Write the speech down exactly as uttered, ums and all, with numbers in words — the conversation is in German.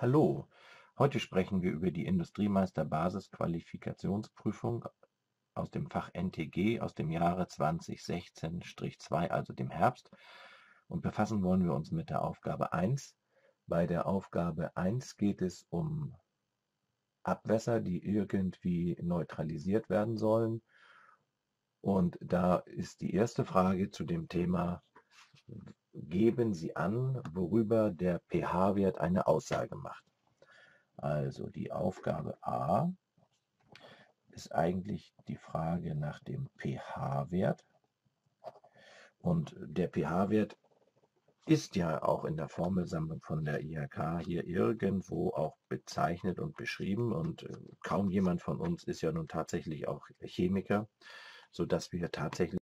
Hallo, heute sprechen wir über die Industriemeister Basisqualifikationsprüfung aus dem Fach N T G aus dem Jahre zweitausendsechzehn zwei, also dem Herbst. Und befassen wollen wir uns mit der Aufgabe eins. Bei der Aufgabe eins geht es um Abwässer, die irgendwie neutralisiert werden sollen. Und da ist die erste Frage zu dem Thema: Geben Sie an, worüber der pH-Wert eine Aussage macht. Also die Aufgabe A ist eigentlich die Frage nach dem pH-Wert. Und der pH-Wert ist ja auch in der Formelsammlung von der I H K hier irgendwo auch bezeichnet und beschrieben. Und kaum jemand von uns ist ja nun tatsächlich auch Chemiker, sodass wir tatsächlich